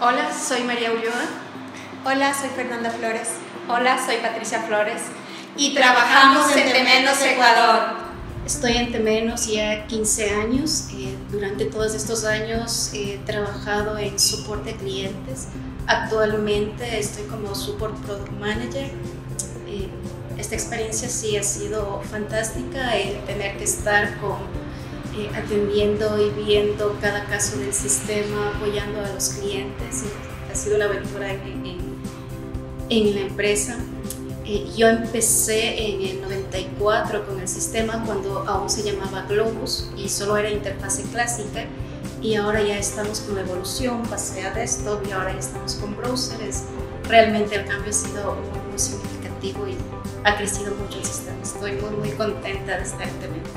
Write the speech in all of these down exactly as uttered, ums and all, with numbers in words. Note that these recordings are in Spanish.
Hola, soy María Ulloa. Hola, soy Fernanda Flores. Hola, soy Patricia Flores. Y trabajamos, trabajamos en Temenos, Ecuador. Estoy en Temenos ya quince años. Eh, durante todos estos años he trabajado en soporte a clientes. Actualmente estoy como Support Product Manager. Eh, esta experiencia sí ha sido fantástica, el tener que estar con... atendiendo y viendo cada caso del sistema, apoyando a los clientes. Ha sido una aventura en, en, en la empresa. Eh, yo empecé en el noventa y cuatro con el sistema cuando aún se llamaba Globus y solo era interfase clásica, y ahora ya estamos con la evolución, pasé a desktop y ahora ya estamos con browsers. Realmente el cambio ha sido muy, muy significativo y ha crecido mucho el sistema. Estoy muy, muy contenta de estar en Temenos.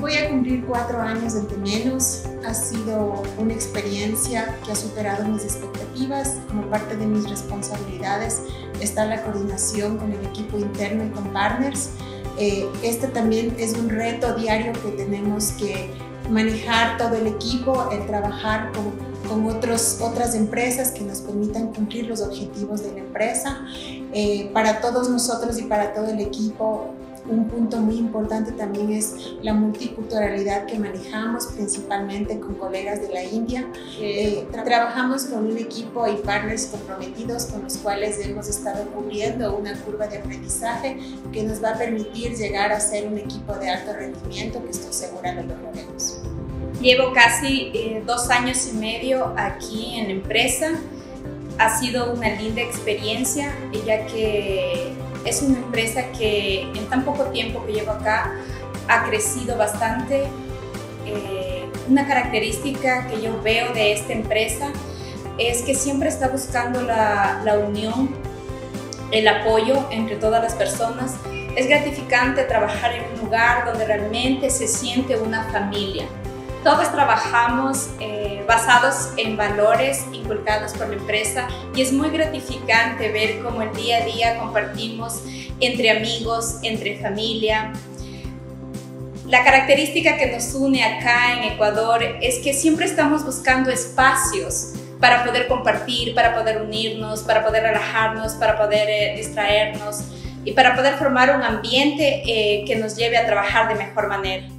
Voy a cumplir cuatro años en Temenos. Ha sido una experiencia que ha superado mis expectativas. Como parte de mis responsabilidades está la coordinación con el equipo interno y con partners. Eh, este también es un reto diario que tenemos que manejar todo el equipo, el trabajar con, con otros, otras empresas que nos permitan cumplir los objetivos de la empresa. Eh, para todos nosotros y para todo el equipo, un punto muy importante también es la multiculturalidad que manejamos, principalmente con colegas de la India. Eh, tra trabajamos con un equipo y partners comprometidos con los cuales hemos estado cubriendo una curva de aprendizaje que nos va a permitir llegar a ser un equipo de alto rendimiento, que estoy segura lo lograremos. Llevo casi eh, dos años y medio aquí en la empresa. Ha sido una linda experiencia, ya que es una empresa que en tan poco tiempo que llevo acá ha crecido bastante. Eh, una característica que yo veo de esta empresa es que siempre está buscando la, la unión, el apoyo entre todas las personas. Es gratificante trabajar en un lugar donde realmente se siente una familia. Todos trabajamos eh, basados en valores inculcados por la empresa, y es muy gratificante ver cómo el día a día compartimos entre amigos, entre familia. La característica que nos une acá en Ecuador es que siempre estamos buscando espacios para poder compartir, para poder unirnos, para poder relajarnos, para poder eh, distraernos y para poder formar un ambiente eh, que nos lleve a trabajar de mejor manera.